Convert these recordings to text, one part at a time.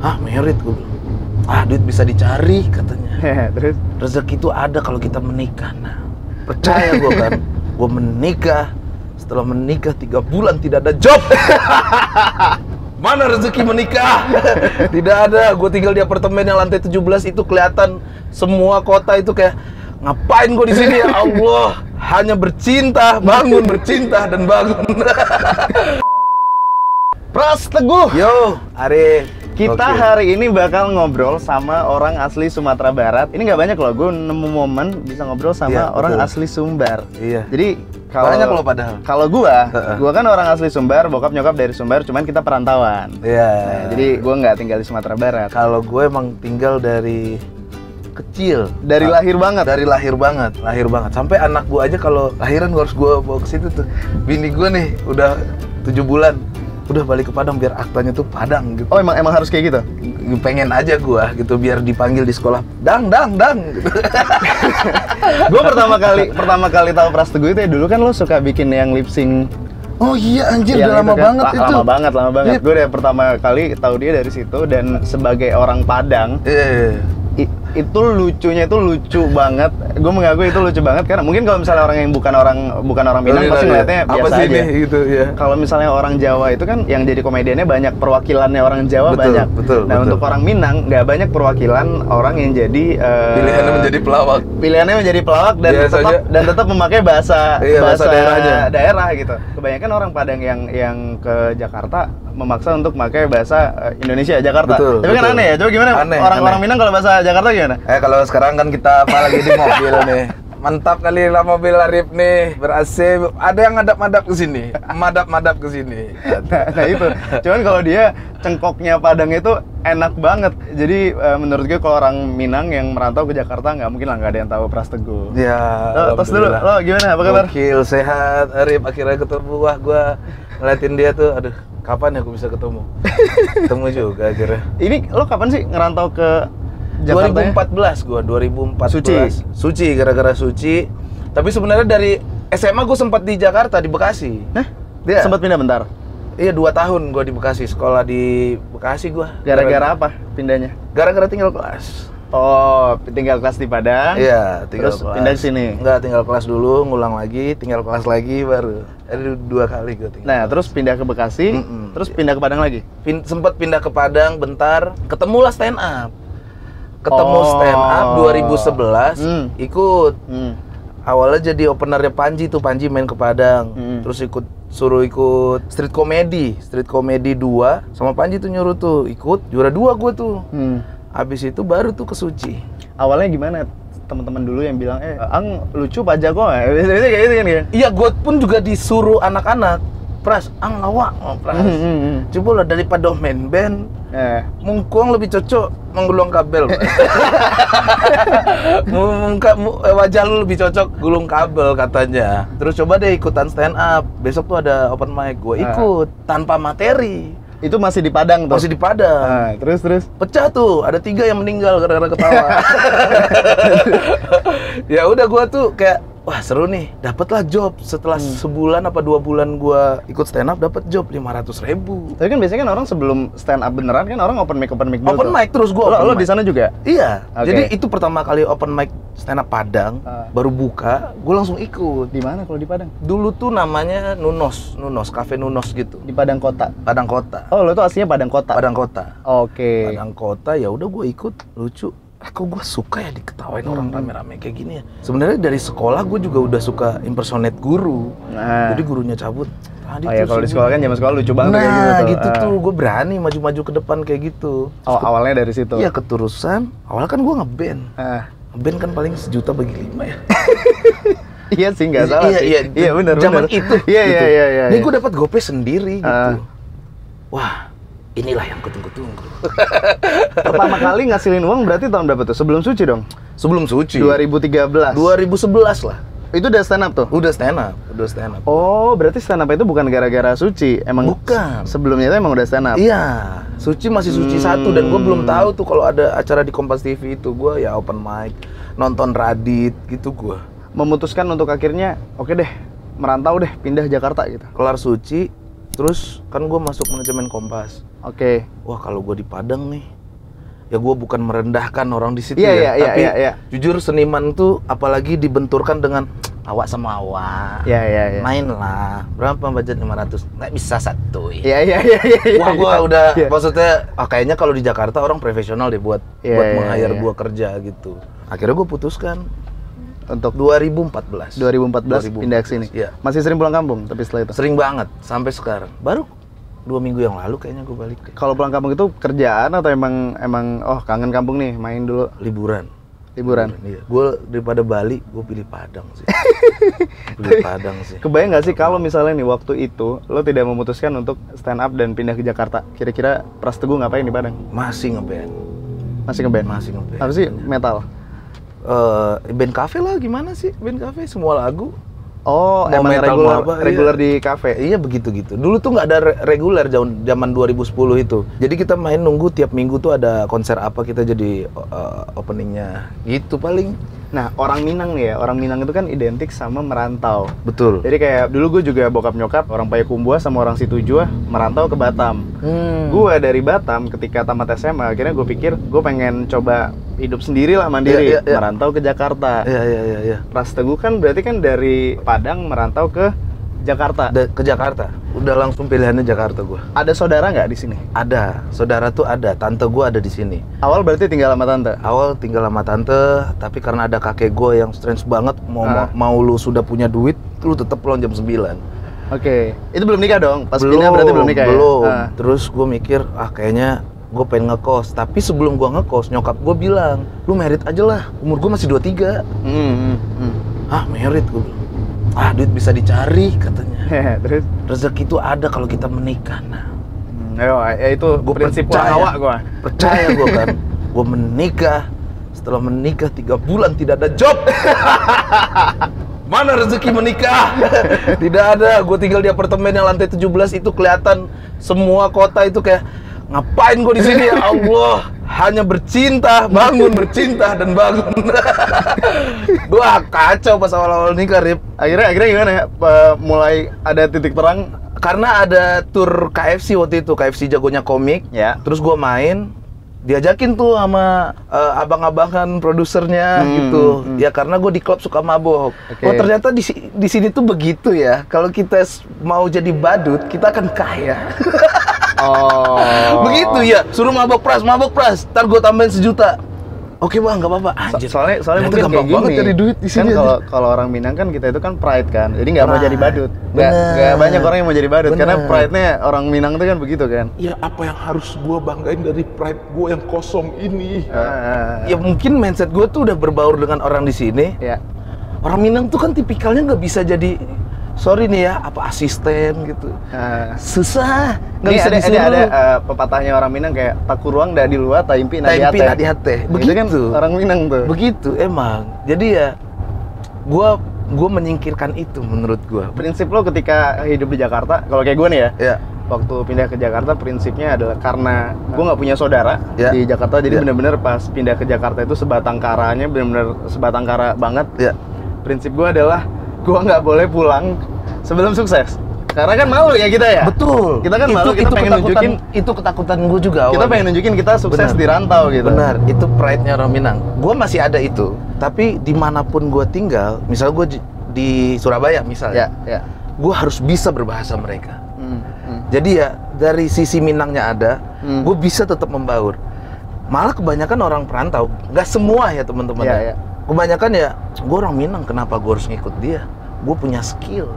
ah merit, gue bilang, ah duit bisa dicari katanya. Terus rezeki itu ada kalau kita menikah. Nah, percaya gue kan, gue menikah. Setelah menikah 3 bulan tidak ada job. Mana rezeki menikah? Tidak ada. Gue tinggal di apartemen yang lantai 17 itu kelihatan semua kota itu kayak ngapain gue di sini ya Allah? Hanya bercinta, bangun bercinta dan bangun. Praz Teguh. Yo, Arief. Kita hari ini bakal ngobrol sama orang asli Sumatera Barat. Ini nggak banyak loh. Gue nemu momen bisa ngobrol sama orang asli Sumbar. Iya. Jadi kalau gua kan orang asli Sumbar, bokap nyokap dari Sumbar, cuman kita perantauan. Iya. Nah, jadi gua nggak tinggal di Sumatera Barat. Kalau gue emang tinggal dari kecil, dari lahir banget. Dari lahir banget. Sampai anak gua aja kalau lahiran gua harus gua bawa ke situ tuh. Bini gua nih udah 7 bulan, udah balik ke Padang biar aktanya tuh Padang gitu. Oh, emang harus kayak gitu. Pengen aja gua gitu biar dipanggil di sekolah dang. Gua pertama kali tahu Praz Teguh itu ya, dulu kan lo suka bikin yang lip sync. Oh iya anjir, udah lama banget itu. Lama banget. Gue udah pertama kali tahu dia dari situ, dan sebagai orang Padang itu lucunya itu lucu banget. Gue mengakui itu lucu banget karena mungkin kalau misalnya orang yang bukan orang Minang pasti ngeliatnya biasa aja gitu ya. Kalau misalnya orang Jawa itu kan yang jadi komediannya banyak, perwakilannya orang Jawa banyak. Nah, untuk orang Minang nggak banyak perwakilan orang yang jadi pilihannya menjadi pelawak dan biasanya, tetap memakai bahasa daerah gitu. Kebanyakan orang Padang yang ke Jakarta memaksa untuk memakai bahasa Indonesia Jakarta. Tapi kan aneh ya. Coba gimana orang-orang Minang kalau bahasa Jakarta gimana? Kalau sekarang kan kita apalagi di mobil nih. Mantap kali lah mobil Arief nih, ber-AC. Ada yang ngadap-madap ke sini, madap-madap ke sini. Nah, itu. Cuman kalau dia cengkoknya Padang itu enak banget. Jadi menurut gue kalau orang Minang yang merantau ke Jakarta nggak mungkin lah nggak ada yang tahu Praz Teguh. Ya. Terus dulu lo gimana? Apa kabar? Gokil, sehat Arief. Akhirnya ketemu. Wah, gue ngeliatin dia tuh, aduh, kapan ya gue bisa ketemu? Ketemu juga akhirnya. Ini lo kapan sih ngerantau ke Jakarta? 2014 gua, 2014. Suci, gara-gara Suci. Tapi sebenarnya dari SMA gua sempat di Jakarta, di Bekasi. Hah? Dia sempat pindah bentar. Iya, 2 tahun gua di Bekasi, sekolah di Bekasi gua. Gara-gara apa pindahnya? Gara-gara tinggal kelas. Oh, tinggal kelas di Padang. Iya, terus pindah ke sini. Enggak, tinggal kelas dulu, ngulang lagi, tinggal kelas lagi baru. Jadi 2 kali gua tinggal. Nah, terus pindah ke Bekasi, terus pindah ke Padang lagi. Sempat pindah ke Padang bentar, ketemulah stand up. Stand up 2011, ikut. Awalnya jadi openernya Panji tuh, Panji main ke Padang. Terus suruh ikut street comedy 2 sama Panji tuh, nyuruh tuh ikut, juara 2 gue tuh. Habis itu baru tuh ke Suci. Awalnya gimana? Teman-teman dulu yang bilang, Ang lucu pajak kok. Biasanya kayak gitu kan ya? Iya, gue pun juga disuruh anak-anak. Praz, Ang awak, Praz. Coba lah daripada main band, mungkuang lebih cocok menggulung kabel. Wajah lu lebih cocok gulung kabel katanya. Terus coba deh ikutan stand up. Besok tuh ada open mic, gue ikut tanpa materi. Itu masih di Padang tuh? Masih di Padang. Nah, terus? Pecah tuh, ada 3 yang meninggal gara-gara ketawa. Ya udah, gua tuh kayak, wah seru nih, dapatlah job. Setelah sebulan apa 2 bulan gua ikut stand up, dapat job 500.000. Tapi kan biasanya kan orang sebelum stand up beneran kan orang open mic dulu. Open mic terus gua. Lo di sana juga? Iya. Okay. Jadi itu pertama kali open mic stand up Padang, baru buka, gua langsung ikut. Di mana kalau di Padang? Dulu tuh namanya Nunos Cafe gitu. Di Padang Kota. Padang Kota. Oh, lo tuh aslinya Padang Kota. Padang Kota. Oke. Padang Kota, ya udah gua ikut, lucu. Kok gue suka ya diketawain orang rame-rame kayak gini ya. Sebenarnya dari sekolah gue juga udah suka impersonate guru. Nah. Jadi gurunya cabut. Oh ya, kalau di sekolah kan zaman sekolah lucu banget kayak gitu. Nah, gitu tuh gue berani maju-maju ke depan kayak gitu. Oh, awalnya dari situ. Iya, keterusan. Awalnya kan gue ngeband. Ngeband kan paling 1 juta bagi 5 ya. Iya sih, nggak salah. Iya benar. Zaman itu. Iya. Ini gue dapat GoPay sendiri gitu. Wah. Inilah yang kutunggu-tunggu. Pertama kali ngasilin uang berarti tahun berapa tuh? Sebelum Suci dong? Sebelum Suci. 2013. 2011 lah. Itu udah stand up tuh? Udah stand up. Oh, berarti stand up itu bukan gara-gara Suci? Emang bukan. Sebelumnya itu emang udah stand up? Iya. Suci masih Suci 1 dan gue belum tahu tuh kalau ada acara di Kompas TV itu. Gue ya open mic, nonton Radit gitu gue. Memutuskan untuk akhirnya, oke deh, merantau deh, pindah Jakarta gitu. Kelar Suci, Terus kan gue masuk manajemen Kompas. Oke. Wah, kalau gue di Padang nih, ya gue bukan merendahkan orang di situ tapi jujur seniman tuh apalagi dibenturkan dengan awak sama awak. Mainlah. Berapa budget 500? Nggak bisa satu. Wah, gue udah maksudnya kayaknya kalau di Jakarta orang profesional deh buat meng-hire gue kerja gitu. Akhirnya gue putuskan untuk 2014 pindah ke sini. Iya. Masih sering pulang kampung tapi setelah itu? Sering banget sampai sekarang. Baru 2 minggu yang lalu kayaknya gue balik. Kalau pulang kampung itu kerjaan atau emang oh kangen kampung nih main dulu? Liburan. Iya. Gue daripada Bali, gue pilih Padang sih. Kebayang nggak sih kalau misalnya nih waktu itu lo tidak memutuskan untuk stand up dan pindah ke Jakarta, kira-kira Praz Teguh ngapain di Padang? Masih ngeband. Apa sih metal? Band cafe lah, gimana sih band cafe semua lagu? Oh, emang reguler di kafe. Iya, begitu. Dulu tuh nggak ada reguler zaman 2010 itu. Jadi kita main nunggu tiap minggu tuh ada konser apa kita jadi openingnya gitu paling. Nah, orang Minang nih ya. Orang Minang itu kan identik sama merantau. Betul. Jadi kayak dulu gue juga bokap nyokap orang Payakumbuh sama orang Situjuah merantau ke Batam. Gue dari Batam ketika tamat SMA akhirnya gue pikir gue pengen coba hidup sendiri lah, mandiri. Merantau ke Jakarta. Iya. Praz Teguh kan berarti kan dari Padang merantau ke Jakarta. Udah langsung pilihannya Jakarta gue. Ada saudara nggak di sini? Ada. Saudara tuh ada. Tante gue ada di sini. Awal berarti tinggal sama tante? Awal tinggal sama tante, tapi karena ada kakek gue yang strange banget, mau lu sudah punya duit, lu tetap pulang jam 9. Oke. Itu belum nikah dong? Pas pindah berarti belum nikah ya? Belum. Terus gue mikir, kayaknya gue pengen ngekos. Tapi sebelum gue ngekos, nyokap gue bilang, lu merit aja lah. Umur gue masih 23. Merit gue bilang. Duit bisa dicari katanya. Terus rezeki itu ada kalau kita menikah. Itu gue percaya kan. Gue menikah. Setelah menikah 3 bulan tidak ada job. Mana rezeki menikah? Tidak ada. Gue tinggal di apartemen yang lantai 17 itu kelihatan semua kota itu kayak ngapain gue di sini ya Allah. Hanya bercinta, bangun, bercinta, dan bangun. Gua kacau pas awal-awal nikah, Rip. Akhirnya gimana ya? Mulai ada titik terang? Karena ada tur KFC waktu itu, KFC jagonya komik. Ya. Terus gua main, diajakin tuh sama abang-abangan produsernya gitu. Ya karena gua di klub suka mabok. Okay. Oh ternyata di sini tuh begitu ya. Kalau kita mau jadi badut, kita akan kaya. Begitu ya, suruh mabok pras, ntar gue tambahin 1 juta. Oke bang, nggak apa-apa. Soalnya mungkin gampang banget cari duit di sini. Kan kalau orang Minang kan kita itu kan pride kan, jadi nggak mau jadi badut. Nggak banyak orang yang mau jadi badut karena pride-nya orang Minang itu kan begitu kan. Ya apa yang harus gue banggain dari pride gue yang kosong ini? Ya mungkin mindset gue tuh udah berbaur dengan orang di sini. Ya. Orang Minang tuh kan tipikalnya nggak bisa jadi sorry nih ya, apa asisten gitu. Susah. Nggak bisa disuruh. Ada pepatahnya orang Minang kayak, tak kuruang dah di luar, tak impi nadi hati. Begitu kan orang Minang tuh. Begitu emang. Jadi ya, gue menyingkirkan itu menurut gue. Prinsip lo ketika hidup di Jakarta, kalau kayak gue nih ya, waktu pindah ke Jakarta prinsipnya adalah karena gue nggak punya saudara di Jakarta, jadi bener-bener pas pindah ke Jakarta itu sebatang karanya bener-bener sebatang kara banget. Prinsip gue adalah gua nggak boleh pulang sebelum sukses. Karena kan malu ya kita ya? Betul. Kita kan malu, kita pengen nunjukin. Itu ketakutan gua juga awalnya. Kita pengen nunjukin kita sukses di rantau gitu. Benar, itu pride-nya orang Minang. Gua masih ada itu. Tapi dimanapun gua tinggal, misalnya gua di Surabaya misalnya, gua harus bisa berbahasa mereka. Jadi ya, dari sisi Minangnya ada, gua bisa tetap membaur. Malah kebanyakan orang perantau, nggak semua ya teman-teman. Kebanyakan ya, gue orang Minang, kenapa gue harus ngikut dia? Gue punya skill.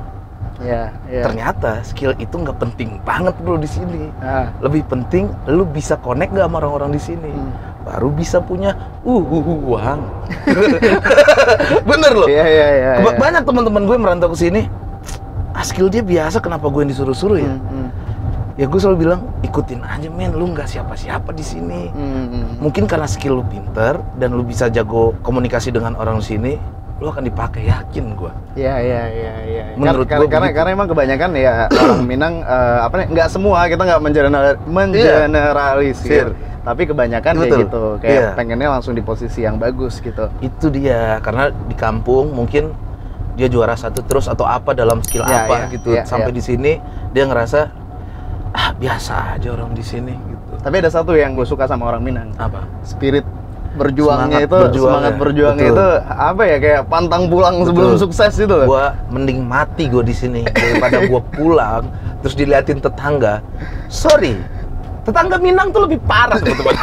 Ternyata skill itu nggak penting banget bro di sini. Lebih penting, lu bisa connect gak sama orang-orang di sini. Baru bisa punya uang. Bener loh. Banyak teman-teman gue merantau ke sini. Skill dia biasa, kenapa gue yang disuruh-suruh ya? Ya gue selalu bilang, ikutin aja men, lu nggak siapa-siapa di sini. Mungkin karena skill lu pinter dan lu bisa jago komunikasi dengan orang sini, lu akan dipakai, yakin gue. Iya. Menurut gue karena emang kebanyakan ya orang Minang nggak semua, kita nggak mengeneralisir. Tapi kebanyakan kayak gitu, kayak pengennya langsung di posisi yang bagus gitu. Itu dia, karena di kampung mungkin dia juara 1 terus atau apa dalam skill apa gitu. Sampai di sini dia ngerasa biasa aja orang di sini gitu. Tapi ada satu yang gue suka sama orang Minang. Apa? Spirit berjuangnya, semangat berjuangnya betul. Itu apa ya, kayak pantang pulang betul. Sebelum sukses itu. Gue mending mati gue di sini daripada gue pulang terus diliatin tetangga. Sorry, tetangga Minang tuh lebih parah teman-teman.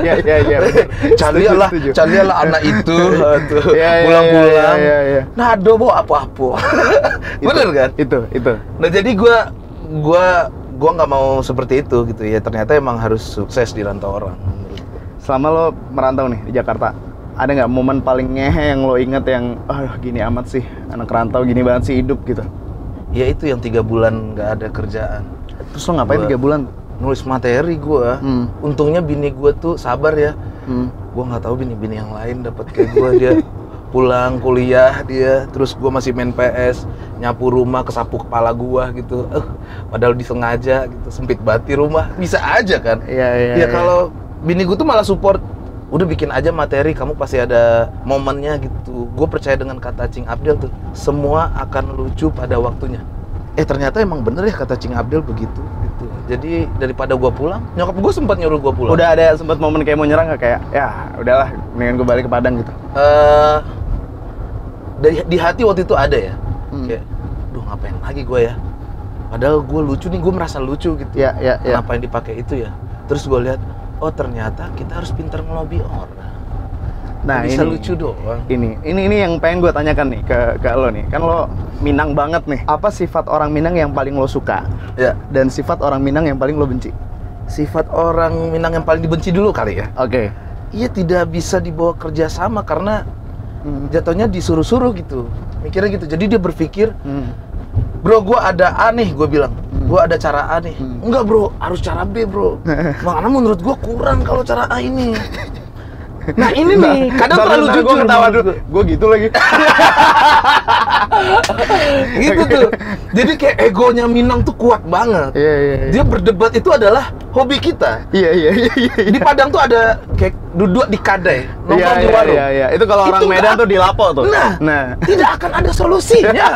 Iya iya iya. Calialah anak itu pulang-pulang. Nah, do bawa apa-apa. Bener kan? Itu. Nah, jadi gue nggak mau seperti itu gitu ya. Ternyata emang harus sukses di rantau orang. Selama lo merantau nih di Jakarta, ada nggak momen paling ngehe yang lo inget yang gini amat sih anak rantau, gini banget sih hidup gitu? Ya itu yang 3 bulan nggak ada kerjaan. Terus lo ngapain 3 bulan? Nulis materi gue. Untungnya bini gue tuh sabar ya. Gue nggak tahu bini-bini yang lain dapat kayak gue. Dia pulang kuliah dia, terus gue masih main PS, nyapu rumah, kesapu kepala gue gitu. Padahal disengaja gitu, sempit bati rumah, bisa aja kan? Iya. Kalau bini gue tuh malah support, udah bikin aja materi, kamu pasti ada momennya gitu. Gue percaya dengan kata Cing Abdel tuh, semua akan lucu pada waktunya. Ternyata emang bener ya kata Cing Abdel begitu gitu. Jadi daripada gua pulang, nyokap gua sempat nyuruh gua pulang. Udah ada sempat momen kayak mau nyerang gak, kayak ya udahlah mendingan gua balik ke Padang gitu? Di hati waktu itu ada ya. Kayak duh ngapain lagi gua ya, padahal gua lucu nih, gua merasa lucu gitu. Ngapain dipakai itu ya. Terus gua lihat, oh ternyata kita harus pintar ngelobi orang. Nah, bisa lucu doang. Ini yang pengen gue tanyakan nih ke lo nih. Kan lo Minang banget nih. Apa sifat orang Minang yang paling lo suka? Ya. Dan sifat orang Minang yang paling lo benci? Sifat orang Minang yang paling dibenci dulu kali ya. Oke. Iya, tidak bisa dibawa kerjasama karena jatuhnya disuruh-suruh gitu. Mikirnya gitu. Jadi dia berpikir, bro gue ada A nih, gue bilang. Gue ada cara A nih. Enggak bro, harus cara B bro. Makanya menurut gue kurang kalau cara A ini. Nah ini nih, kadang terlalu jujur. Gue gitu lagi. Gitu tuh. Jadi kayak egonya Minang tuh kuat banget. Dia berdebat itu adalah hobi kita. Iya. Di Padang tuh ada kayak duduk di kadai, nongkrong di warung. Iya. Itu kalau orang Medan tuh dilapok tuh. Nah, tidak akan ada solusinya.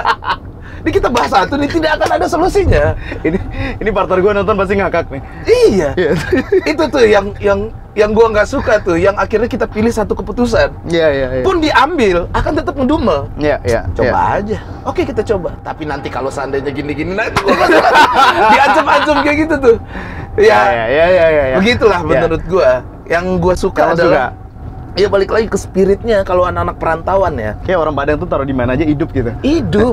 Ini kita bahas satu nih, tidak akan ada solusinya. Ini partner gue nonton pasti ngakak nih. Iya. Itu tuh yang gue nggak suka tuh, yang akhirnya kita pilih satu keputusan. Iya. Pun diambil, akan tetap ngedumel. Iya. Coba aja. Oke, kita coba. Tapi nanti kalau seandainya gini-gini, nanti gue diancam-ancam kayak gitu tuh. Iya. Begitulah menurut gue. Yang gue suka adalah, ya balik lagi ke spiritnya kalau anak-anak perantauan ya. Kayak orang Padang tuh taruh di mana aja hidup gitu. Hidup.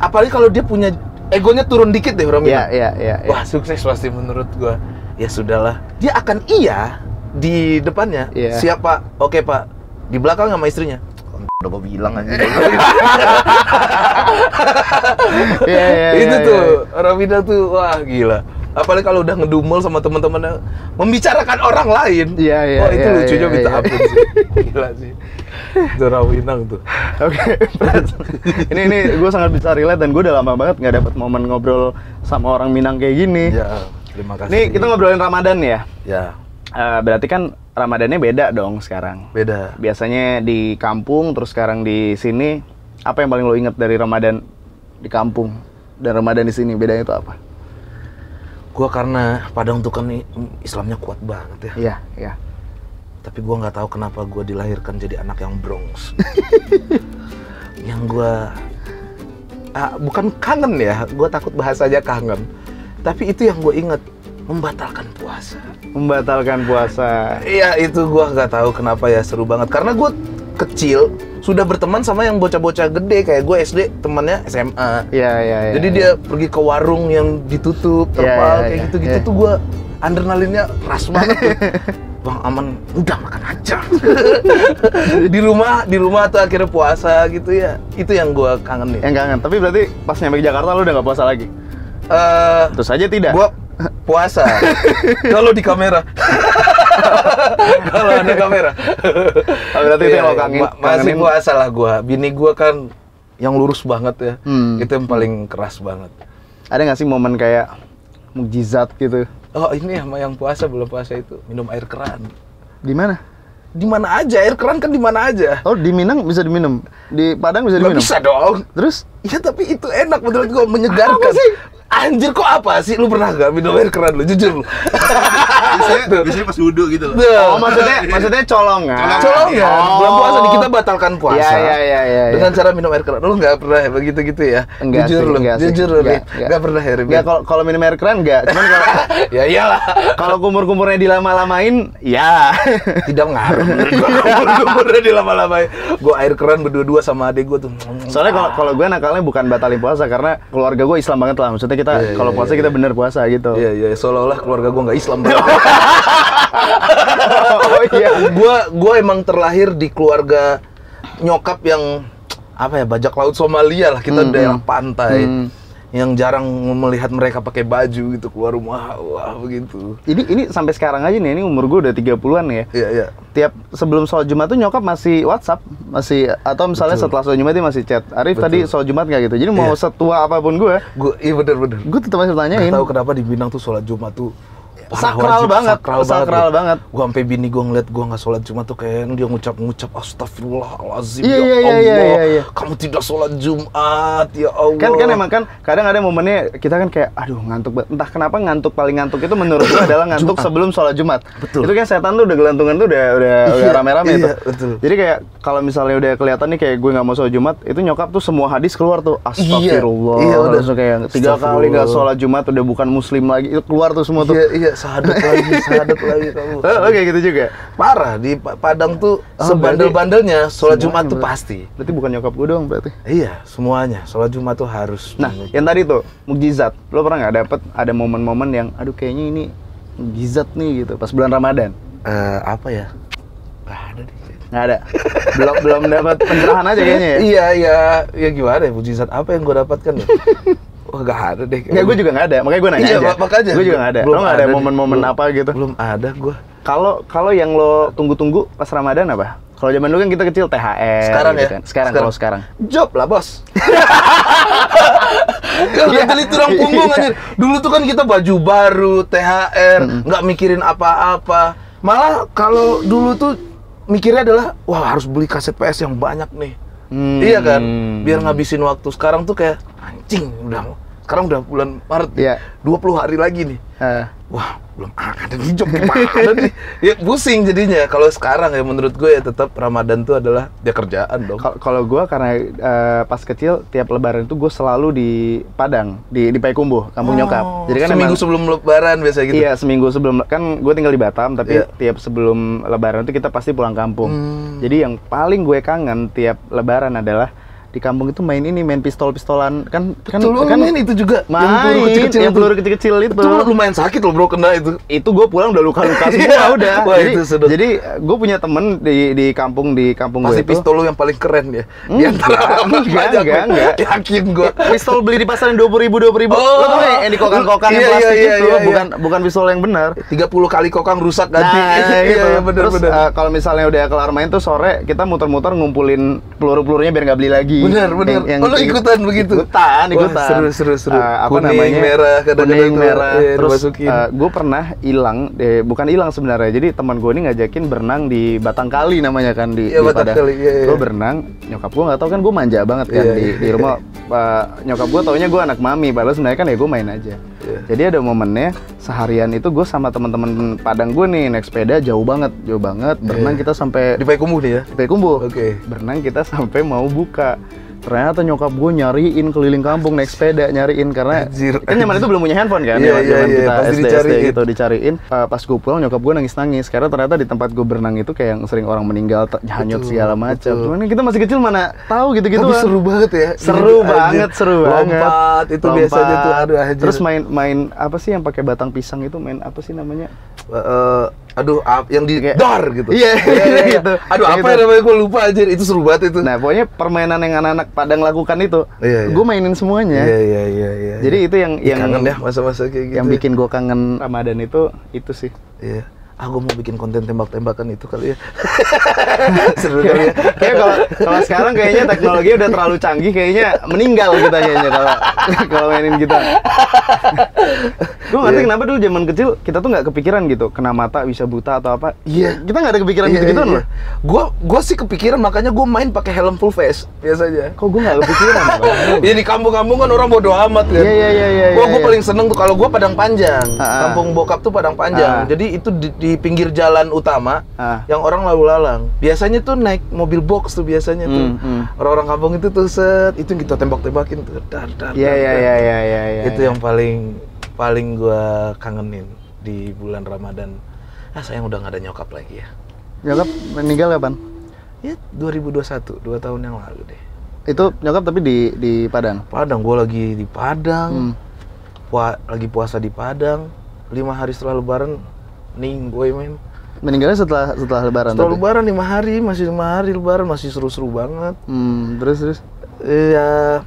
Apalagi kalau dia punya egonya turun dikit deh orang Minang. Iya. Wah, sukses pasti menurut gua. Ya sudahlah. Dia akan iya di depannya. Siap Pak. Oke Pak. Di belakang sama istrinya. Udah gua bilang aja. Itu tuh orang Minang tuh wah gila. Apalagi kalau udah ngedumel sama teman-temannya membicarakan orang lain. Oh, itu lucunya minta ampun sih. Gila sih. Minang tuh. Oke. Ini gue sangat bisa relate dan gue udah lama banget nggak dapat momen ngobrol sama orang Minang kayak gini. Ya, terima kasih. Nih, kita ngobrolin Ramadan ya. Berarti kan Ramadannya beda dong sekarang. Beda. Biasanya di kampung, terus sekarang di sini. Apa yang paling lo inget dari Ramadan di kampung dan Ramadan di sini? Bedanya itu apa? Gue karena Padang tuh kan Islamnya kuat banget ya. Iya. Tapi gue nggak tahu kenapa gue dilahirkan jadi anak yang Bronx. Yang gue bukan kangen ya, gue takut bahasanya kangen. Tapi itu yang gue inget, membatalkan puasa. Membatalkan puasa. Iya, itu gue nggak tahu kenapa ya, seru banget. Karena gue kecil sudah berteman sama yang bocah-bocah gede, kayak gue SD temannya SMA. Iya. Jadi dia pergi ke warung yang ditutup, terpal kayak gitu-gitu tuh gue adrenalinnya keras banget tuh. Bang Aman udah makan aja. di rumah tuh akhirnya puasa gitu ya. Itu yang gue kangen nih. Yang kangen. Tapi berarti pas nyampe Jakarta lo udah nggak puasa lagi? Terus aja tidak. Gue puasa. Kalau di kamera. Kalau ada kamera. Berarti itu yang lo kangen. Masih puasa lah gue. Bini gue kan yang lurus banget ya. Itu yang paling keras banget. Ada nggak sih momen kayak mukjizat gitu? Oh, ini sama yang puasa belum puasa itu minum air keran. Di mana? Di mana aja, air keran kan di mana aja. Oh, di Minang bisa diminum, di Padang bisa diminum. Bisa dong. Terus? Ya tapi itu enak menurut gue, menyegarkan. Anjir kok apa sih, lu pernah gak minum air keran lu? Jujur lu. Biasanya pas wudhu gitu loh. Oh maksudnya colongan. Colongan. Bulan puasa di kita batalkan puasa. Iya. Dengan cara minum air keran. Lu gak pernah begitu-gitu ya? Enggak. Jujur lu. Jujur lu. Gak pernah ya. Enggak, kalau minum air keran enggak. Cuman kalau ya iyalah. Kalau kumur-kumurnya dilama-lamain, ya tidak ngaruh. Kumur-kumurnya dilama-lamain. Gue air keran berdua-dua sama adik gue tuh. Soalnya kalau gue nakalnya bukan batalin puasa karena keluarga gue Islam banget lah. Maksudnya kita kalau puasa kita bener puasa gitu. Iya, seolah-olah keluarga gue nggak Islam. Oh iya, gue emang terlahir di keluarga nyokap yang apa ya, bajak laut Somalia lah, kita daerah pantai. Yang jarang melihat mereka pakai baju gitu keluar rumah, wah begitu. Ini sampai sekarang aja nih, ini umur gue udah 30-an ya. Iya. Tiap sebelum sholat Jumat tuh nyokap masih WhatsApp, masih atau misalnya betul. Setelah sholat Jumat dia masih chat. Arief betul. Tadi sholat Jumat nggak gitu. Jadi mau setua apapun gue iya bener. Gue tetap masih tanyain. Gak tahu kenapa di Minang tuh sholat Jumat tuh sakral banget, sakral banget. Gua sampai bini gua ngeliat gua nggak sholat Jumat tuh kayak dia ngucap astagfirullahalazim, ya Allah, kamu tidak sholat Jumat, ya Allah. Kan emang kan kadang ada momennya kita kan kayak aduh ngantuk, entah kenapa ngantuk, paling ngantuk itu menurut gua adalah ngantuk sebelum sholat Jumat. Betul. Itu kan setan tuh udah gelantungan tuh udah rame-rame itu. Betul. Jadi kayak kalau misalnya udah kelihatan nih kayak gue nggak mau sholat Jumat, itu nyokap tuh semua hadis keluar tuh astagfirullah. Iya, udah kayak 3 kali nggak sholat Jumat udah bukan muslim lagi, itu keluar tuh semua tuh. Iya. Sahadat lagi kamu. Oke, gitu juga. Parah di Padang tuh sebandel-bandelnya sholat Jumat tuh pasti. Berarti bukan nyokap gue doang berarti. Iya, semuanya sholat Jumat tuh harus. Nah, yang tadi tuh mukjizat. Lo pernah nggak dapet ada momen-momen yang aduh kayaknya ini mukjizat nih gitu pas bulan Ramadan? Apa ya? Nggak ada deh. Nggak ada. Belum dapat pencerahan aja kayaknya ya. Iya. Ya gimana ya, mukjizat apa yang gue dapatkan ya? Wah, gak ada deh. Enggak, gue juga gak ada. Makanya gue nanya aja. Makanya. Gue juga gak ada. Lo gak ada momen-momen apa gitu? Belum ada gue. Kalau yang lo tunggu-tunggu pas Ramadan apa? Kalau zaman dulu kan kita kecil THR. Sekarang gitu ya? Kan. Sekarang. Job lah, bos. Jadi tulang punggung anjir. Dulu tuh kan kita baju baru, THR, nggak mikirin apa-apa. Malah kalau dulu tuh mikirnya adalah, wah harus beli kaset PS yang banyak nih. Iya kan? Biar ngabisin waktu. Sekarang tuh kayak anjing, sekarang udah bulan Maret, 20 hari lagi nih. Wah, belum ada nih job, gimana nih? Ya pusing jadinya. Kalau sekarang ya menurut gue ya tetap Ramadan tuh adalah dia kerjaan dong. Kalau gue karena pas kecil tiap lebaran itu gue selalu di Padang, di Payakumbuh, kampung nyokap. Jadi kan seminggu sebelum lebaran biasanya gitu. Iya, seminggu sebelum. Kan gue tinggal di Batam, tapi tiap sebelum lebaran itu kita pasti pulang kampung. Jadi yang paling gue kangen tiap lebaran adalah di kampung itu main pistol-pistolan kan lu kan main itu juga yang peluru kecil-kecil itu lumayan sakit loh bro, kena itu gue pulang udah luka-luka semua. Udah. Wah, jadi gue punya temen di kampung gue itu pistol lu yang paling keren ya di antara enggak yakin gue pistol beli di pasaran 20.000 lo tuh yang di kokang-kokang yang plastik itu bukan pistol yang benar, 30 kali kokang rusak ganti. Iya bener. Kalau misalnya udah kelar main tuh sore kita muter-muter ngumpulin peluru-pelurunya biar nggak beli lagi. Bener. Lo ikutan begitu? Ikutan. Seru. Apa namanya? Kuning merah. Terus gue pernah hilang, bukan hilang sebenarnya. Jadi teman gue ini ngajakin berenang di Batang Kali namanya kan di Padang. Iya. Gue berenang, nyokap gue nggak tahu kan gue manja banget kan di rumah. Nyokap gue taunya gue anak mami, padahal sebenarnya kan ya gue main aja. Jadi ada momennya seharian itu gue sama teman-teman Padang gue nih naik sepeda jauh banget. Berenang kita sampai di Payakumbuh nih ya. Di Payakumbuh. Oke. Berenang kita sampai mau buka. Ternyata nyokap gue nyariin keliling kampung naik sepeda nyariin karena kan zaman itu belum punya handphone kan, zaman kita SD gitu dicariin. Pas gue pulang nyokap gue nangis karena ternyata di tempat gue berenang itu kayak yang sering orang meninggal, hanyut segala macam. Cuman kita masih kecil mana tahu gitu-gitu. Tapi seru banget ya. Seru banget. Lompat itu biasanya tuh aduh anjir. Terus main apa sih yang pakai batang pisang itu, main apa sih namanya? Aduh, yang di dor gitu. Iya. Gitu. Aduh, apa yang namanya gue lupa anjir, itu seru banget itu. Nah, pokoknya permainan yang anak-anak Padang lakukan itu, gue mainin semuanya. Iya. Jadi itu yang kangen ya masa-masa kayak gitu. Yang bikin gue kangen Ramadan itu sih. Iya. Aku mau bikin konten tembak-tembakan itu kali ya. Seru kali ya. Kayaknya kalau sekarang kayaknya teknologi udah terlalu canggih, kayaknya meninggal kita kayaknya kalau mainin gitar. Gue ngerti kenapa dulu zaman kecil kita tuh nggak kepikiran gitu, kena mata bisa buta atau apa. Iya. Kita nggak ada kepikiran gitu-gituan loh. Gue sih kepikiran, makanya gue main pakai helm full face biasanya. Kok gue nggak kepikiran? Iya, di kampung-kampung kan orang bodo amat kan. Iya. Gue paling seneng tuh kalau gue padang panjang. Kampung bokap tuh padang panjang. Jadi itu di pinggir jalan utama yang orang lalu-lalang. Biasanya tuh naik mobil box tuh biasanya tuh. Orang-orang kampung itu tuh set, itu yang kita tembak-tembakin tuh. Iya. Itu yang paling gua kangenin di bulan Ramadan. Ah, sayang udah nggak ada nyokap lagi ya. Nyokap meninggal kapan? Ya 2021, 2 tahun yang lalu deh. Itu nyokap tapi di Padang. Padang, gua lagi di Padang. Lagi puasa di Padang. 5 hari setelah Lebaran. Ning gue men. Meninggalnya setelah Lebaran. Setelah tapi? Lebaran 5 hari, masih 5 hari Lebaran, masih seru-seru banget. Terus. Iya.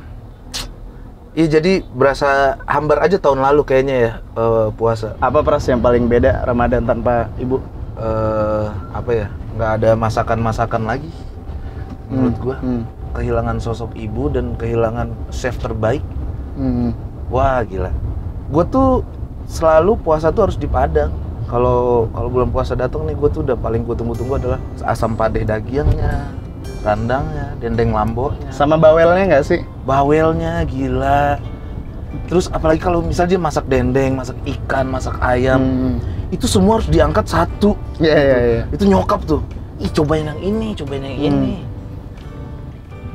Iya, jadi berasa hambar aja tahun lalu kayaknya ya puasa. Apa Pras yang paling beda Ramadan tanpa ibu? Apa ya? Nggak ada masakan-masakan lagi. Menurut gua kehilangan sosok ibu dan kehilangan chef terbaik. Wah, gila. Gua tuh selalu puasa tuh harus di Padang. Kalau bulan puasa datang nih, gue tuh udah paling gue tunggu-tunggu adalah asam padeh dagingnya, rendangnya, dendeng lamboknya. Sama bawelnya nggak sih? Bawelnya gila. Terus apalagi kalau misalnya dia masak dendeng, masak ikan, masak ayam, itu semua harus diangkat satu. Iya. Itu nyokap tuh. Ih, cobain yang ini, cobain yang ini.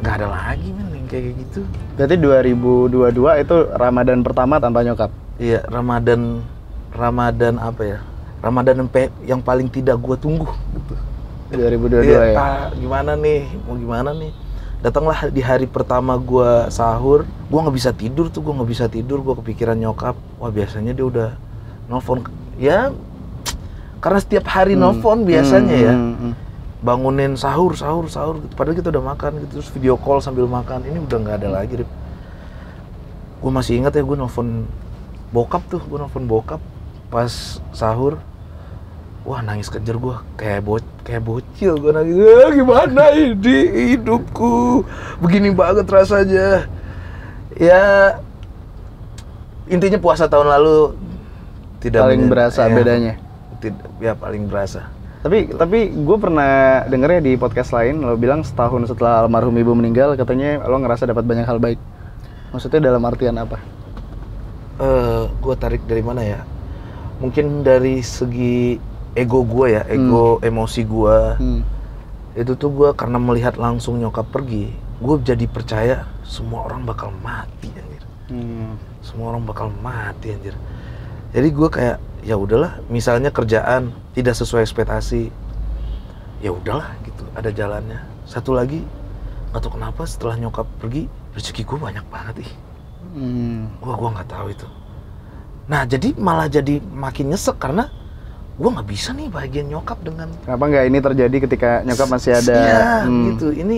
Nggak ada lagi men yang kayak gitu. Berarti 2022 itu Ramadan pertama tanpa nyokap? Iya, Ramadan apa ya? Ramadan yang paling tidak gue tunggu gitu. 2022 ya? Gimana nih? Datanglah di hari pertama gue sahur, gue nggak bisa tidur tuh, gue kepikiran nyokap. Wah, biasanya dia udah nelfon, ya karena setiap hari nelfon biasanya bangunin sahur gitu. Padahal kita udah makan gitu, terus video call sambil makan. Ini udah nggak ada lagi. Gue masih ingat ya, gue nelfon bokap pas sahur. Wah, nangis kejer gue, kayak bocil gue nangis. Gimana ini hidupku, begini banget rasanya. Ya intinya puasa tahun lalu tidak paling berasa bedanya. Ya paling berasa. Tapi gue pernah dengernya di podcast lain, lo bilang setahun setelah almarhum ibu meninggal, katanya lo ngerasa dapat banyak hal baik. Maksudnya dalam artian apa? Gue tarik dari mana ya? Mungkin dari segi ego gue ya, emosi gue. Itu tuh gue karena melihat langsung nyokap pergi, gue jadi percaya semua orang bakal mati anjir. Jadi gue kayak ya udahlah, misalnya kerjaan tidak sesuai ekspektasi, ya udahlah gitu, ada jalannya. Satu lagi, nggak tahu kenapa setelah nyokap pergi, rezeki gue banyak banget ih. Gue nggak tahu itu. Nah, jadi malah jadi makin nyesek karena gue nggak bisa nih bahagian nyokap dengan... Kenapa nggak ini terjadi ketika nyokap masih ada... Iya, gitu. Ini...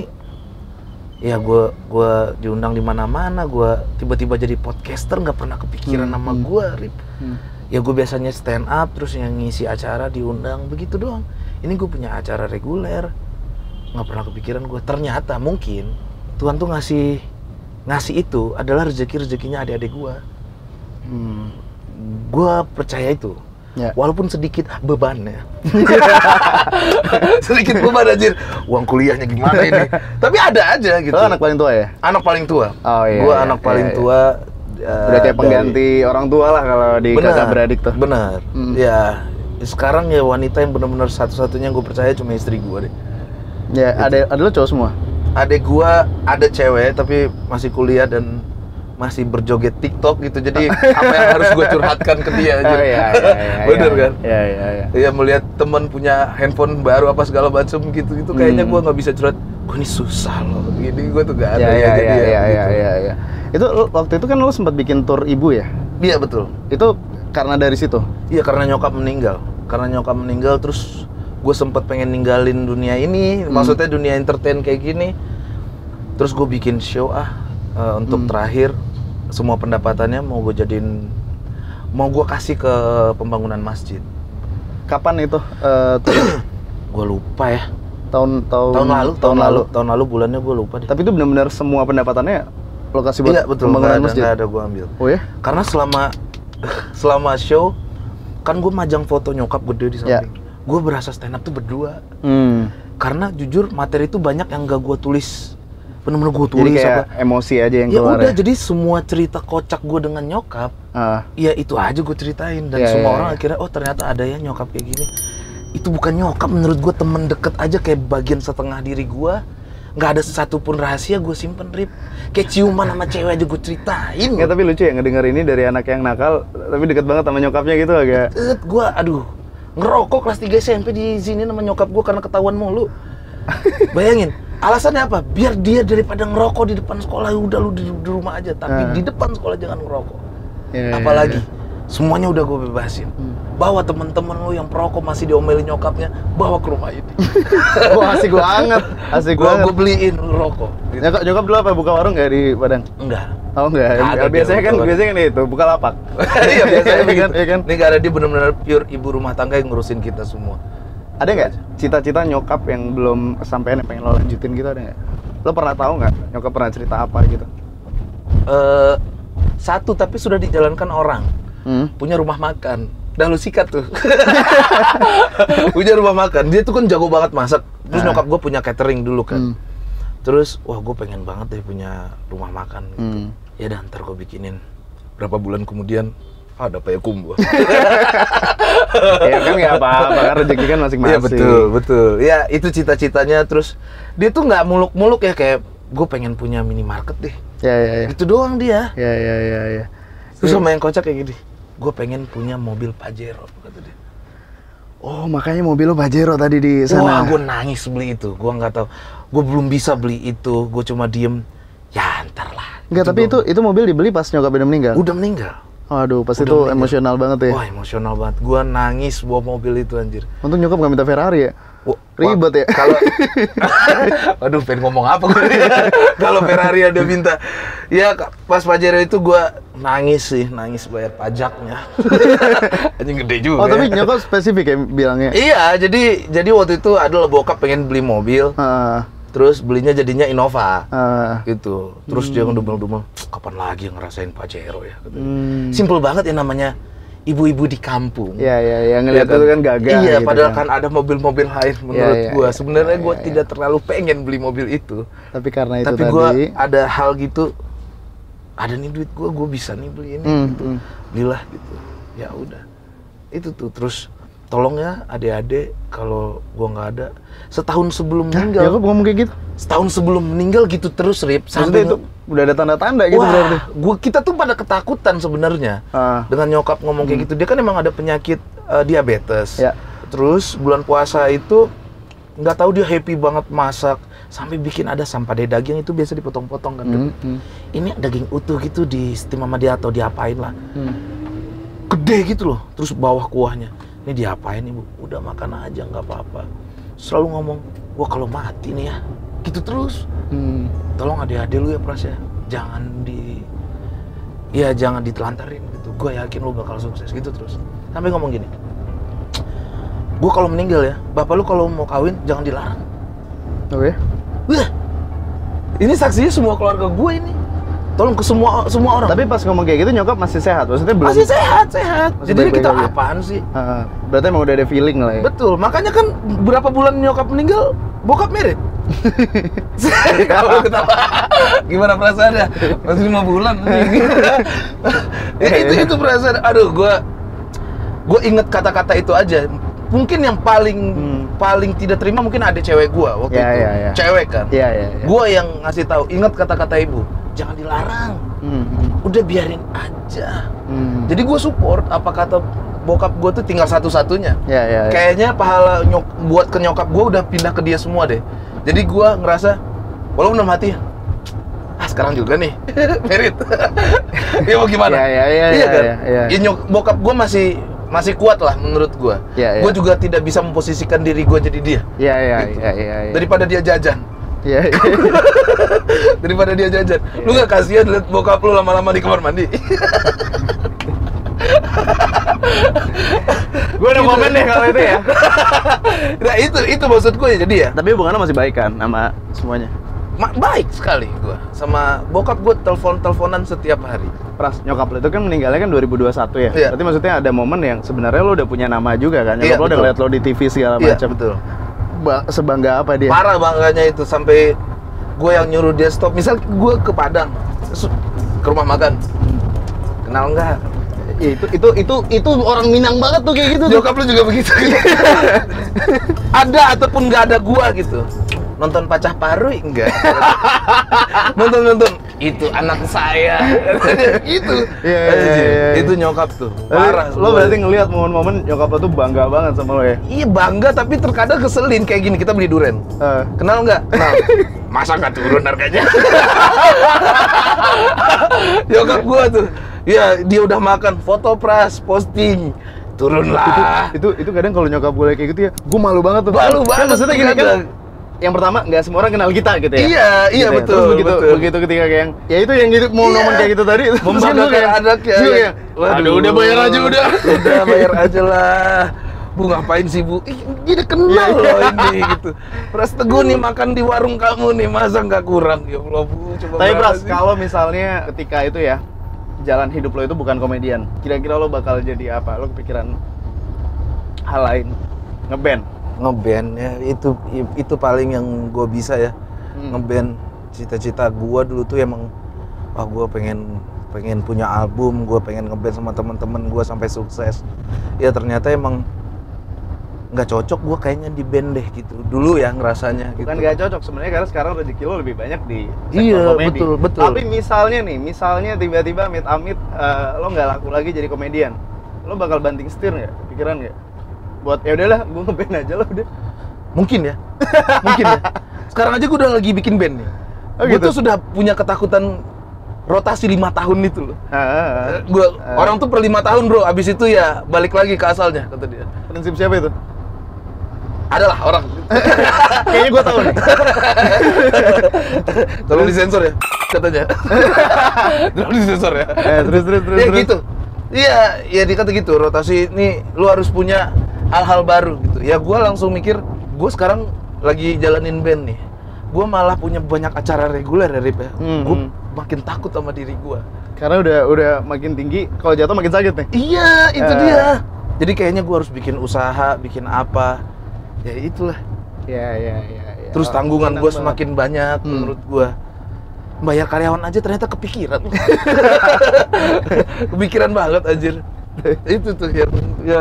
Ya, gue diundang di mana-mana, gue tiba-tiba jadi podcaster, nggak pernah kepikiran sama gue, Rip. Ya, gue biasanya stand up, terus yang ngisi acara diundang, begitu doang. Ini gue punya acara reguler, nggak pernah kepikiran gue. Ternyata mungkin Tuhan tuh ngasih itu adalah rezeki-rezekinya adik-adik gue. Gue percaya itu, walaupun sedikit beban ya. Sedikit beban anjir, uang kuliahnya gimana ini. Tapi ada aja gitu. Lo anak paling tua ya? Anak paling tua. Oh iya. Gue anak paling tua. Udah kayak pengganti orang tua lah kalau di kakak beradik tuh. Bener. Ya sekarang ya wanita yang benar-benar satu-satunya gue percaya cuma istri gue deh. Ya gitu. Ada lo cowok semua? Adek gue ada cewek tapi masih kuliah dan masih berjoget TikTok gitu, jadi apa yang harus gue curhatkan ke dia aja. Bener kan? Iya, melihat temen punya handphone baru apa segala macem gitu-gitu, kayaknya gue nggak bisa curhat. Gue ini susah loh, gini gue tuh gak ada ya. Itu waktu itu kan lo sempat bikin tour ibu ya? Iya, betul. Itu karena dari situ? Iya, karena nyokap meninggal. Terus gue sempet pengen ninggalin dunia ini, maksudnya dunia entertain kayak gini. Terus gue bikin show untuk terakhir, semua pendapatannya mau gue kasih ke pembangunan masjid. Kapan itu? Gue lupa ya. Tahun lalu bulannya gue lupa deh. Tapi itu benar-benar semua pendapatannya lokasi buat pembangunan masjid. Iya, ada gue ambil. Oh ya? Karena selama show kan gue majang foto nyokap gede di samping. Yeah. Gue berasa stand up tuh berdua. Hmm. Karena jujur materi itu banyak yang gak gue tulis. Bener-bener gue tulis. Jadi kayak emosi aja yang keluar. Ya udah, jadi semua cerita kocak gue dengan nyokap, ya itu aja gue ceritain. Dan semua orang akhirnya, oh ternyata ada ya nyokap kayak gini. Itu bukan nyokap, menurut gue temen deket aja, kayak bagian setengah diri gue. Nggak ada satupun rahasia gue simpen, Rip. Kayak ciuman sama cewek aja gue ceritain. Nggak, tapi lucu ya ngedenger ini dari anak yang nakal, tapi deket banget sama nyokapnya gitu agak. Gue aduh, ngerokok kelas 3 SMP diizinin sama nyokap gue karena ketahuan mulu. Bayangin. Alasannya apa? Biar dia daripada ngerokok di depan sekolah, udah lu di rumah aja. Tapi di depan sekolah jangan ngerokok. Apalagi, semuanya udah gue bebasin. Bawa temen-temen lu yang perokok masih diomelin nyokapnya, bawa ke rumah ini. Asik gue anget, asik gue. Gue beliin rokok. Gitu. Nyokap dulu apa? Buka warung nggak di Padang? Enggak. Oh enggak. Nah, biasanya kan itu buka lapak. Iya biasanya begitu. Kan? Ini nggak ada, dia benar-benar pure ibu rumah tangga yang ngurusin kita semua. Ada nggak cita-cita nyokap yang belum sampein yang pengen lo lanjutin gitu, ada nggak? Lo pernah tahu nggak nyokap pernah cerita apa gitu? Satu, tapi sudah dijalankan orang. Punya rumah makan. Dan lu sikat tuh. Punya rumah makan. Dia tuh kan jago banget masak. Terus nyokap gue punya catering dulu kan. Terus, wah gue pengen banget deh punya rumah makan gitu. Ya udah, ntar gue bikinin. Berapa bulan kemudian, ada payakum gue. Ya kan nggak apa-apa, kan rezeki kan masing-masing. Ya betul, betul. Ya itu cita-citanya. Terus dia tuh nggak muluk-muluk ya, kayak gue pengen punya minimarket deh. Ya. Itu doang dia. Ya. Terus sama yang kocak kayak gini, gue pengen punya mobil Pajero, kata dia. Oh makanya mobil lo Pajero tadi di sana. Wah gue nangis beli itu, gue nggak tahu. Gue belum bisa beli itu, gue cuma diem. Ya ntar lah. Nggak, tapi dong. Itu mobil dibeli pas nyokap udah meninggal? Udah meninggal. Aduh, pasti itu emosional banget ya. Wah, emosional banget. Gua nangis bawa mobil itu, anjir. Untung nyokap gak minta Ferrari ya? Ribet ya? Kalau aduh, pengen ngomong apa gue. Kalau Ferrari ada minta. Ya, pas Pajero itu gua nangis sih. Nangis bayar pajaknya. Anjing gede juga. Oh, tapi nyokap spesifik ya bilangnya? Iya, jadi waktu itu adalah bokap pengen beli mobil. Terus belinya jadinya Innova, gitu. Terus dia ngedumel-dumel, kapan lagi ngerasain Pajero ya? Simple banget ya namanya ibu-ibu di kampung. Iya, ngeliat itu kan gagah. Iya, gitu padahal kan ada mobil-mobil lain menurut gue. Sebenarnya gue tidak terlalu pengen beli mobil itu. Tapi karena itu tadi. Gue ada hal gitu, ada nih duit gue bisa nih beli ini, gitu. Belilah gitu. Ya udah, itu tuh terus. Tolong ya adik-adik, kalau gua nggak ada, setahun sebelum meninggal. Ya, gua ngomong kayak gitu. Setahun sebelum meninggal gitu terus, Rip. Sampai itu udah ada tanda-tanda gitu. Wah, berarti. Kita tuh pada ketakutan sebenarnya dengan nyokap ngomong kayak gitu. Dia kan emang ada penyakit diabetes. Ya. Terus bulan puasa itu nggak tahu dia happy banget masak sampai bikin ada sampade daging itu biasa dipotong-potong kan. Ini daging utuh gitu di steam sama dia atau diapain lah. Gede gitu loh. Terus bawah kuahnya. Ini diapain ibu? Udah makan aja, nggak apa-apa. Selalu ngomong, gua kalau mati nih ya, gitu terus. Tolong adik-adik lu ya Pras ya, jangan ditelantarin gitu. Gua yakin lu bakal sukses gitu terus. Sampai ngomong gini, gua kalau meninggal ya, bapak lu kalau mau kawin jangan dilarang. Oke. Wah, ini saksinya semua keluarga gue ini. Tolong ke semua orang. Tapi pas ngomong kayak gitu nyokap masih sehat, maksudnya belum. Masih sehat. Masih jadi kita aja. Apaan sih? Berarti emang udah ada feeling lah ya. Betul, makanya kan berapa bulan nyokap meninggal, bokap merit. Kalau ketawa, gimana perasaannya? Masih 5 bulan. Ya, itu perasaan. Aduh, gue inget kata-kata itu aja. Mungkin yang paling tidak terima mungkin ada cewek gue waktu itu. Yeah. Cewek kan. Yeah. Gue yang ngasih tahu, inget kata-kata ibu. Jangan dilarang, udah biarin aja. Jadi gue support apa kata bokap gue tuh tinggal satu-satunya. Kayaknya pahala buat ke nyokap gue udah pindah ke dia semua deh. Jadi gue ngerasa, walaupun dalam hati, sekarang juga nih, merit. Ya mau gimana? Iya kan? Bokap gue masih kuat lah menurut gue. Gue juga tidak bisa memposisikan diri gue jadi dia. Daripada dia jajan. Daripada dia jajan, lu gak kasihan liat bokap lu lama-lama di kamar mandi? Gue udah komen deh kalau itu ya. Nah itu maksud gue ya, jadi ya. Tapi hubungannya masih baik kan sama semuanya? Baik sekali gue. Sama bokap gue telepon-teleponan setiap hari. Pras, nyokap lo itu kan meninggalnya kan 2021 ya? Iya. Berarti maksudnya ada momen yang sebenarnya lo udah punya nama juga kan? Nyokap iya, lo udah ngeliat lo di TV segala iya, macam. Betul. Sebangga apa dia? Parah bangganya itu, sampai gue yang nyuruh dia stop. Misal gue ke Padang, ke rumah makan. Kenal nggak? Ya, itu orang Minang banget tuh kayak gitu. Nyokap lu juga begitu. Ada ataupun nggak ada gua gitu. Nonton Pacah Parui enggak? Nonton itu anak saya. Itu. Yeah, yeah. Itu nyokap tuh. Parah. Lo berarti ngelihat momen-momen nyokap lo tuh bangga banget sama lo ya? Iya bangga, tapi terkadang keselin kayak gini. Kita beli durian. Kenal nggak? Kenal. Masa nggak turun harganya? Nyokap gua tuh. Ya, dia udah makan, foto Pras, posting, turunlah. Itu kadang kalau nyokap gue kayak gitu ya, gue malu banget tuh. Malu banget. Kan, maksudnya gini kan, yang pertama nggak semua orang kenal kita gitu ya. Iya, gitu iya ya. Betul. Terus begitu ketika kayak yang, ya itu yang gitu mau ngomong kayak gitu tadi. Membanggakan anaknya. Iya. Waduh, udah bayar aja udah. Udah bayar aja lah. Bu ngapain sih bu? Ih, jadi kenal loh ini gitu. Pras Teguh nih makan di warung kamu nih, masa nggak kurang ya Allah bu. Coba tapi Pras, kalau misalnya ketika itu ya. Jalan hidup lo itu bukan komedian. Kira-kira lo bakal jadi apa? Lo kepikiran hal lain? Ngeband? Ngeband ya, itu paling yang gue bisa ya. Ngeband. Cita-cita gue dulu tuh emang, wah gue pengen punya album, gue pengen ngeband sama temen-temen gue sampai sukses. Ya ternyata emang nggak cocok gue kayaknya di band deh gitu dulu ya ngerasanya. Bukan gitu. Nggak cocok sebenarnya karena sekarang rezeki lo lebih banyak di sektor komedi. Betul, betul. Tapi misalnya nih, tiba-tiba amit-amit lo nggak laku lagi jadi komedian, lo bakal banting setir nggak? Pikiran nggak? Buat ya udahlah, gue ngeband aja lo udah. Mungkin ya, mungkin ya. Sekarang aja gue udah lagi bikin band nih. Oh, gue gitu? Tuh sudah punya ketakutan rotasi 5 tahun itu loh. Orang tuh per 5 tahun bro, abis itu ya balik lagi ke asalnya kata dia. Prinsip siapa itu? Adalah orang. Kayaknya gue tahu nih. Tolong disensor ya katanya. Tolong disensor ya. Terus. Ya gitu. Iya, ya dikata gitu. Rotasi ini lu harus punya hal-hal baru gitu. Ya gue langsung mikir, gue sekarang lagi jalanin band nih. Gue malah punya banyak acara reguler dari ya. Gue makin takut sama diri gue. Karena udah makin tinggi, kalau jatuh makin sakit nih. Iya, itu dia. Jadi kayaknya gue harus bikin usaha, bikin apa. Ya itulah. Ya. Terus tanggungan gue semakin banyak menurut gue. Bayar karyawan aja ternyata kepikiran. Kepikiran banget anjir. Itu tuh ya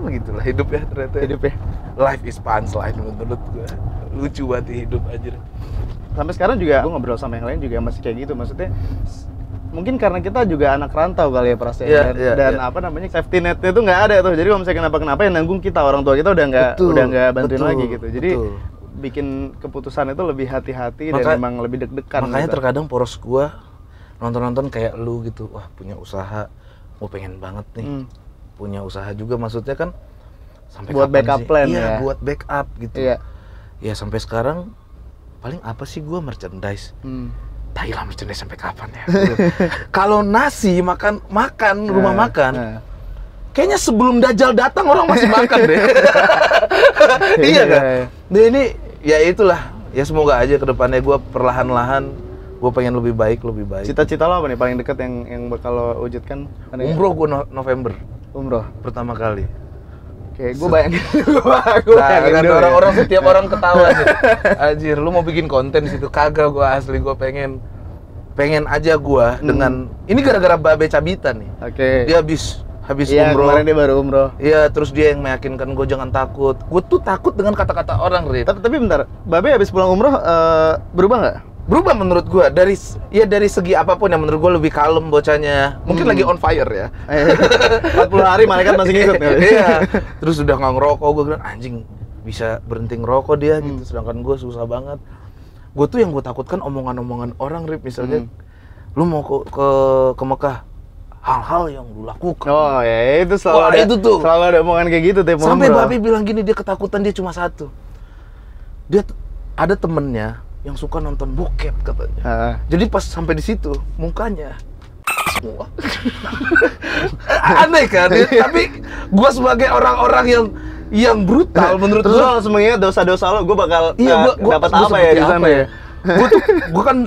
begitulah hidup ya ternyata. Hidup ya. Life is punchline menurut gue. Lucu banget hidup anjir. Sampai sekarang juga gue ngobrol sama yang lain juga masih kayak gitu. Maksudnya mungkin karena kita juga anak rantau kali ya Pras dan apa namanya safety netnya tuh nggak ada tuh, jadi kalau misalnya kenapa yang nanggung kita, orang tua kita udah nggak bantuin lagi gitu, jadi bikin keputusan itu lebih hati-hati dan memang lebih deg-degan. Makanya gitu. Terkadang poros gua nonton kayak lu gitu, wah punya usaha, gua pengen banget nih punya usaha juga, maksudnya kan sampai buat backup plan ya, buat backup gitu ya sampai sekarang paling apa sih gua merchandise. Tahilah merchandise sampai kapan ya? Kalau nasi makan rumah makan, kayaknya sebelum Dajjal datang orang masih makan deh. Iya kan? Nah ini ya itulah ya, semoga aja kedepannya gue perlahan-lahan gue pengen lebih baik. Cita-cita lo apa nih paling dekat yang bakal lo wujudkan? Umroh gue November. Umroh pertama kali. Oke, gue bayangin. Orang-orang setiap orang ketawa sih. Anjir, lu mau bikin konten di situ kagak? Gue asli gue pengen aja gue dengan ini gara-gara Babe Cabita nih. Oke. Dia habis umroh. Iya, kemarin dia baru umroh. Iya, terus dia yang meyakinkan gue jangan takut. Gue tuh takut dengan kata-kata orang, Rit. Tapi bentar, Babe habis pulang umroh berubah nggak? Berubah menurut gua dari segi apapun yang menurut gua lebih kalem bocahnya. Mungkin lagi on fire ya. 40 hari malaikat masih ngikut. Iya. Terus udah nggak ngerokok, gua bilang anjing bisa berhenti ngerokok dia gitu, sedangkan gua susah banget. Gua tuh yang gua takutkan omongan-omongan orang, Rip, misalnya lu mau ke Mekah, hal-hal yang lu lakukan. Oh ya itu selalu. Wah, ada, itu tuh. Selalu ada omongan kayak gitu tiap orang. Sampai Babi bilang gini, dia ketakutan dia cuma satu. Dia ada temennya yang suka nonton bokep katanya. Jadi pas sampai di situ mukanya Aneh kan? Ya? Tapi gue sebagai orang-orang yang brutal menurut gue semuanya dosa-dosa lo, gue bakal dapat apa ya di sana ya? Gue kan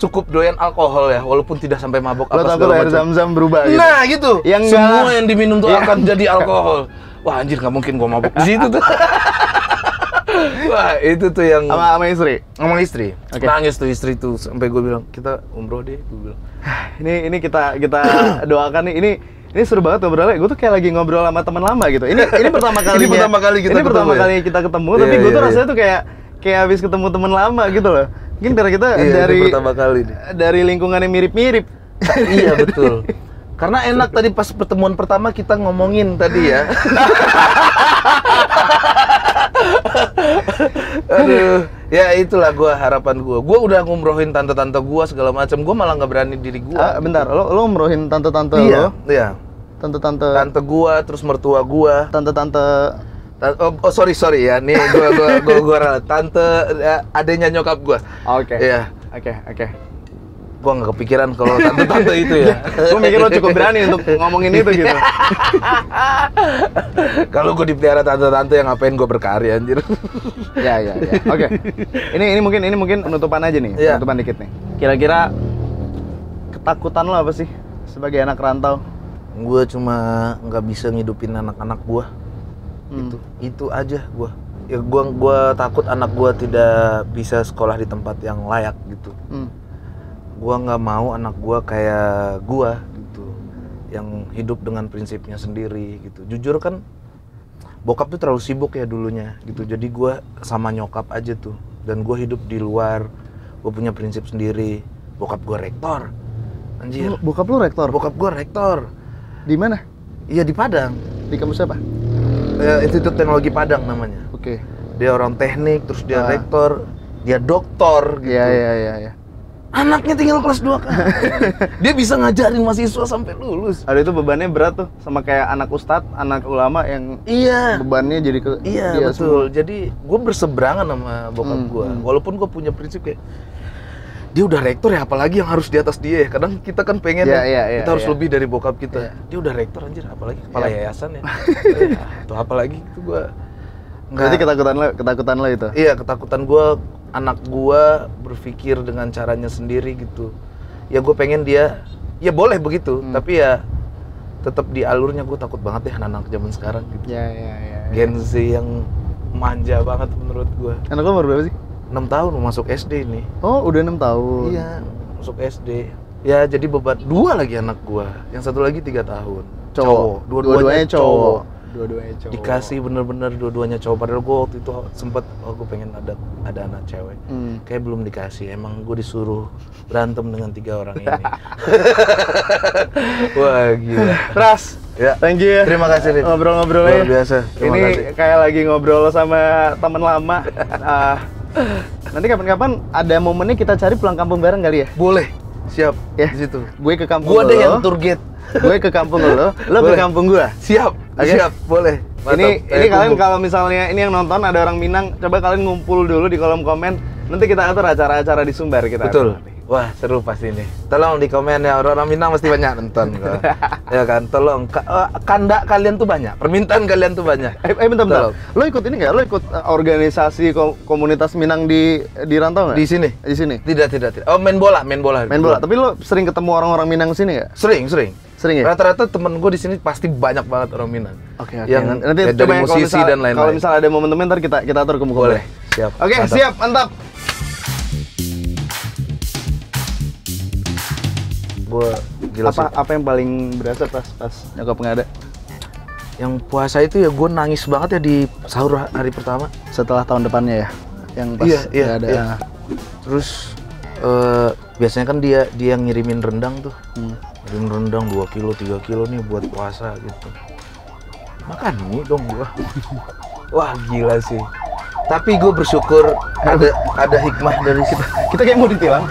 cukup doyan alkohol ya, walaupun tidak sampai mabok apa segala macam. Zam-zam berubah gitu. Nah gitu, yang semua yang diminum tuh akan jadi alkohol. Wah anjir, nggak mungkin gue mabok di situ tuh. Wah itu tuh yang sama istri, ngomong istri, okay. Nangis tuh istri tuh sampai gue bilang kita umroh deh, gue bilang. Ini kita doakan nih, ini seru banget ngobrolnya. Gue tuh kayak lagi ngobrol sama teman lama gitu. Ini pertama kali. Ini pertama kali kita ketemu, tapi gue tuh rasanya tuh kayak habis ketemu teman lama gitu loh. Mungkin karena kita dari lingkungan yang mirip-mirip. Iya betul. Karena enak tadi pas pertemuan pertama kita ngomongin tadi ya. Aduh, ya itulah harapan gua. Gua udah ngumrohin tante-tante gua segala macam. Gua malah nggak berani diri gua. Bentar, lo ngumrohin tante-tante lo? Iya. Tante gua, terus mertua gua. Oh sorry ya, nih gua ralat. Tante adenya nyokap gua. Oke. Iya. Oke. Gua nggak kepikiran kalau tante-tante itu ya. Gua mikir lo cukup berani untuk ngomongin itu gitu. Kalau gua dipelihara tante-tante yang ngapain gua berkarya anjir. Ya. Oke. Ini mungkin penutupan aja nih, penutupan dikit nih. Kira-kira ketakutan lo apa sih sebagai anak rantau? Gua cuma nggak bisa ngidupin anak-anak gua. Itu aja gua. Ya gua takut anak gua tidak bisa sekolah di tempat yang layak gitu. Gua nggak mau anak gua kayak gua gitu, yang hidup dengan prinsipnya sendiri gitu. Jujur kan bokap tuh terlalu sibuk ya dulunya gitu, jadi gua sama nyokap aja tuh, dan gua hidup di luar, gua punya prinsip sendiri. Bokap gua rektor anjir. Bokap lu rektor? Bokap gua rektor. Di mana? Iya di Padang. Di kampus apa? Institut Teknologi Padang namanya. Oke. Dia orang teknik, terus dia rektor, dia doktor gitu. Iya. Anaknya tinggal kelas 2 kan. Dia bisa ngajarin mahasiswa sampai lulus. Aduh itu bebannya berat tuh, sama kayak anak ustadz, anak ulama yang bebannya jadi ke dia betul. Semua. Jadi gue berseberangan sama bokap gue. Walaupun gue punya prinsip kayak dia udah rektor ya, apalagi yang harus di atas dia. Kadang kita kan pengen kita harus lebih dari bokap kita. Dia udah rektor anjir, apalagi kepala yayasan ya. Tuh apalagi itu gue. Berarti ketakutan lo itu? Iya, ketakutan gue. Anak gua berpikir dengan caranya sendiri gitu. Ya gue pengen dia, ya boleh begitu, tapi ya tetap di alurnya. Gue takut banget ya anak-anak zaman sekarang gitu. Ya. Gen Z yang manja banget menurut gue. Anak lo umur berapa sih? 6 tahun, masuk SD ini. Oh, udah 6 tahun. Iya, masuk SD. Ya jadi beban dua lagi anak gua. Yang satu lagi 3 tahun. Cowok. Dua-duanya cowok. Dikasih bener-bener dua-duanya cowok, padahal gue waktu itu sempet gue pengen ada anak cewek, kayak belum dikasih. Emang gue disuruh berantem dengan 3 orang ini. Wah gila Praz, thank you ya. Terima kasih nih ngobrol-ngobrolnya luar biasa. Terima kasih. Kayak lagi ngobrol sama teman lama. Nanti kapan-kapan ada momennya kita cari pulang kampung bareng kali ya? Boleh, siap ya. Di situ gue ke kampung lo, gue ada yang tour guide. Gue ke kampung lo ke kampung gue. Siap, okay. Siap, boleh. Mantap. Ini kalian kalau misalnya ini yang nonton ada orang Minang, coba kalian ngumpul dulu di kolom komen. Nanti kita atur acara-acara di Sumbar kita. Betul. Atur. Wah seru pasti ini. Tolong di komen ya, orang Minang pasti banyak nonton. Ya kan, tolong kanda kalian tuh banyak, permintaan kalian tuh banyak. Bentar. Lo ikut ini nggak? Lo ikut organisasi komunitas Minang di rantau nggak? Di sini. Tidak. Oh main bola. Tapi lo sering ketemu orang-orang Minang sini nggak? Sering ya? Rata-rata temen gue di sini pasti banyak banget orang Minang. Oke. Nanti ya, dari musisi dan lain-lain. Kalau misalnya ada momen-momen ntar kita atur kumpul. Boleh. Siap. Oke, mantap. Gua gila sih. Apa yang paling berasa pas nyokap nggak ada? Yang puasa itu ya gue nangis banget ya di sahur hari pertama. Setelah tahun depannya ya? Yang pas nggak ada. Iya. Terus biasanya kan dia ngirimin rendang tuh. Rendang 2 kilo, 3 kilo nih buat puasa gitu. Makan nih dong gue. Wah gila sih. Tapi gue bersyukur ada hikmah dari situ. Kita kayak mau ditilang.